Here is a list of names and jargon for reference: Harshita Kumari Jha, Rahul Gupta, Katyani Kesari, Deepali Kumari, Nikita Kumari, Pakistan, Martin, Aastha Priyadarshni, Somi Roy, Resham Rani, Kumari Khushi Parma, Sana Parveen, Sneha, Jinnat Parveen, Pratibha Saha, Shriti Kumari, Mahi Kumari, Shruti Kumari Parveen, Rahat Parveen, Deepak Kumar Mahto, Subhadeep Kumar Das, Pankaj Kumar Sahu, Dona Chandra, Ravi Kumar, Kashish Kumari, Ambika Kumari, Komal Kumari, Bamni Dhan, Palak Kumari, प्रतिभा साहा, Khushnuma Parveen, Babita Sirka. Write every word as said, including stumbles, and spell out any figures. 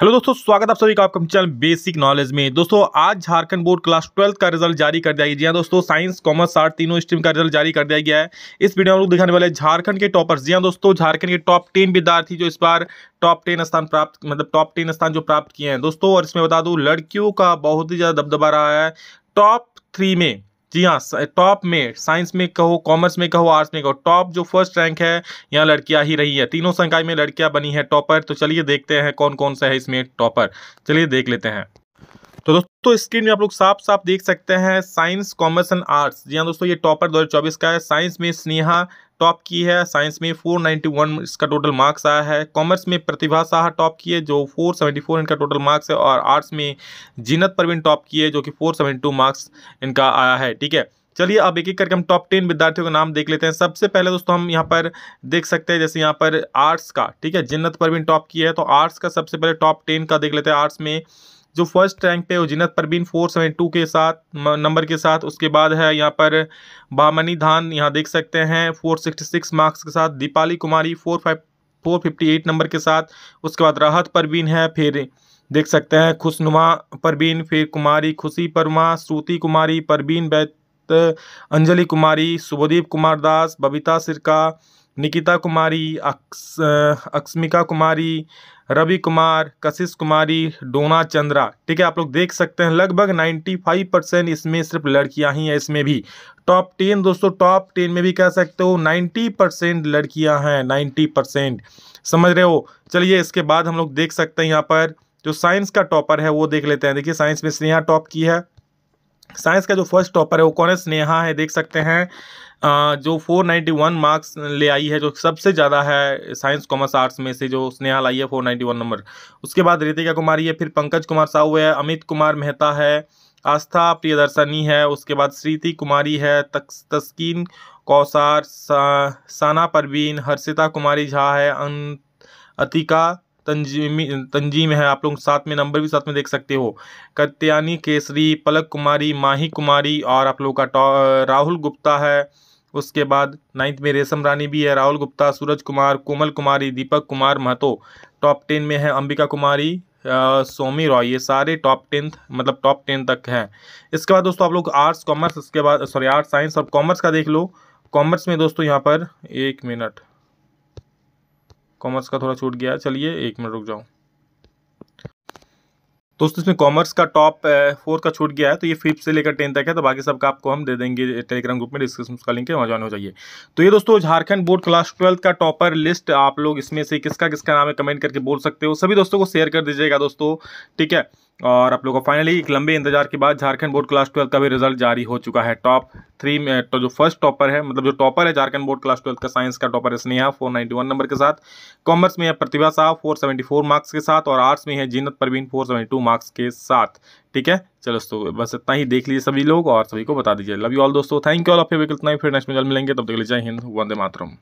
Hello दोस्तों, स्वागत आप सभी का आपका चैनल बेसिक नॉलेज में। दोस्तों आज झारखंड बोर्ड क्लास ट्वेल्थ का रिजल्ट जारी कर दिया गया। जी हाँ दोस्तों, साइंस कॉमर्स आर्ट तीनों स्ट्रीम का रिजल्ट जारी कर दिया गया है। इस वीडियो में हम लोग दिखाने वाले झारखंड के टॉपर्स। जी हाँ दोस्तों, झारखंड के टॉप टेन विद्यार्थी जो इस बार टॉप टेन स्थान प्राप्त मतलब टॉप टेन स्थान जो प्राप्त किए हैं दोस्तों। और इसमें बता दूँ लड़कियों का बहुत ही ज़्यादा दबदबा रहा है टॉप थ्री में। जी हाँ, टॉप में साइंस में कहो, कॉमर्स में कहो, आर्ट्स में कहो, टॉप जो फर्स्ट रैंक है यहाँ लड़कियाँ ही रही है। तीनों संकाय में लड़कियाँ बनी है टॉपर। तो चलिए देखते हैं कौन कौन सा है इसमें टॉपर, चलिए देख लेते हैं। तो दोस्तों स्क्रीन में आप लोग साफ साफ देख सकते हैं साइंस कॉमर्स एंड आर्ट्स। जी हाँ दोस्तों, ये टॉपर दो हज़ार चौबीस का है। साइंस में स्नेहा टॉप की है, साइंस में चार सौ इक्यानवे इसका टोटल मार्क्स आया है। कॉमर्स में प्रतिभा साहा टॉप की है जो चार सौ चौहत्तर इनका टोटल मार्क्स है। और आर्ट्स में जिन्नत परवीन टॉप की है जो कि चार सौ बहत्तर मार्क्स इनका आया है। ठीक है, चलिए अब एक एक करके हम टॉप टेन विद्यार्थियों का नाम देख लेते हैं। सबसे पहले दोस्तों हम यहाँ पर देख सकते हैं, जैसे यहाँ पर आर्ट्स का, ठीक है, जिन्नत परवीन टॉप की है। तो आर्ट्स का सबसे पहले टॉप टेन का देख लेते हैं। आर्ट्स में जो फर्स्ट रैंक पे वो जिन्नत परवीन चार सौ बहत्तर के साथ नंबर के साथ। उसके बाद है यहाँ पर बामनी धान, यहाँ देख सकते हैं चार सौ छियासठ मार्क्स के साथ। दीपाली कुमारी चार सौ अट्ठावन नंबर के साथ। उसके बाद राहत परवीन है, फिर देख सकते हैं खुशनुमा परवीन, फिर कुमारी खुशी परमा, श्रुति कुमारी परवीन बैत, अंजलि कुमारी, शुभदीप कुमार दास, बबीता सिरका, निकिता कुमारी, अक्स अक्ष्मिका कुमारी, रवि कुमार, कशिश कुमारी, डोना चंद्रा। ठीक है, आप लोग देख सकते हैं लगभग पचानवे परसेंट इसमें सिर्फ लड़कियां ही हैं। इसमें भी टॉप टेन दोस्तों, टॉप टेन में भी कह सकते हो नब्बे परसेंट लड़कियां हैं, नब्बे परसेंट, समझ रहे हो। चलिए इसके बाद हम लोग देख सकते हैं यहाँ पर जो साइंस का टॉपर है वो देख लेते हैं। देखिए साइंस में स्नेहा टॉप की है। साइंस का जो फर्स्ट टॉपर है वो कौन है, स्नेहा है, देख सकते हैं जो चार सौ इक्यानवे मार्क्स ले आई है, जो सबसे ज़्यादा है साइंस कॉमर्स आर्ट्स में से जो स्नेहा लाई है चार सौ इक्यानवे नंबर। उसके बाद रितिका कुमारी है, फिर पंकज कुमार साहू है, अमित कुमार मेहता है, आस्था प्रियदर्शनी है, उसके बाद श्रीति कुमारी है, तक्स, तस्किन कौसार, सा, साना परवीन, हर्षिता कुमारी झा है, अन, अतिका तंजिमी तंजिम है। आप लोग साथ में नंबर भी साथ में देख सकते हो। कत्यानी केसरी, पलक कुमारी, माही कुमारी और आप लोग का राहुल गुप्ता है। उसके बाद नाइन्थ में रेशम रानी भी है, राहुल गुप्ता, सूरज कुमार, कोमल कुमारी, दीपक कुमार महतो। टॉप टेन में है अंबिका कुमारी, सोमी रॉय, ये सारे टॉप टेंथ मतलब टॉप टेन तक हैं। इसके बाद दोस्तों आप लोग आर्ट्स कॉमर्स, उसके बाद सॉरी आर्ट्स साइंस और कॉमर्स का देख लो। कॉमर्स में दोस्तों यहाँ पर एक मिनट कॉमर्स का थोड़ा छूट गया, चलिए एक मिनट रुक जाओ दोस्तों। इसमें कॉमर्स का टॉप फोर का छूट गया है तो ये फिफ्थ से लेकर टेन तक है। तो बाकी सबका आपको हम दे देंगे टेलीग्राम ग्रुप में, डिस्क्रिप्शन का लिंक है, वहाँ ज्वाइन हो जाइए। तो ये दोस्तों झारखंड बोर्ड क्लास ट्वेल्थ का टॉपर लिस्ट। आप लोग इसमें से किसका किसका नाम है कमेंट करके बोल सकते हो। सभी दोस्तों को शेयर कर दीजिएगा दोस्तों, ठीक है। और आप लोगों को फाइनली एक लंबे इंतजार के बाद झारखंड बोर्ड क्लास ट्वेल्थ का भी रिजल्ट जारी हो चुका है। टॉप थ्री में तो जो फर्स्ट टॉपर है मतलब जो टॉपर है झारखंड बोर्ड क्लास ट्वेल्थ का, साइंस का टॉपर है स्नेहा चार सौ इक्यानवे नंबर के साथ। कॉमर्स में है प्रतिभा साह चार सौ चौहत्तर मार्क्स के साथ। और आर्ट्स में है जिन्नत परवीन चार सौ बहत्तर मार्क्स के साथ। ठीक है, चलो दोस्तों बस इतना ही देख लीजिए सभी लोग और सभी को बता दीजिए। लव यू ऑल दोस्तों, थैंक यू ऑल। आप फिर नेक्स्ट में जल्द मिलेंगे, तब तक के लिए जय हिंद, वंदे मातरम।